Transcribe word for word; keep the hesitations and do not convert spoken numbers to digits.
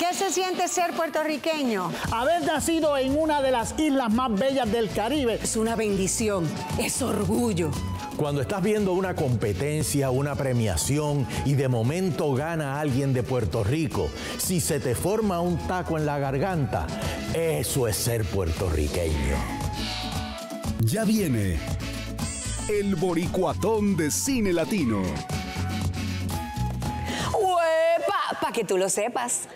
¿Qué se siente ser puertorriqueño? Haber nacido en una de las islas más bellas del Caribe. Es una bendición, es orgullo. Cuando estás viendo una competencia, una premiación y de momento gana alguien de Puerto Rico, si se te forma un taco en la garganta, eso es ser puertorriqueño. Ya viene el Boricuatón de Cine Latino. ¡Uepa! Para que tú lo sepas.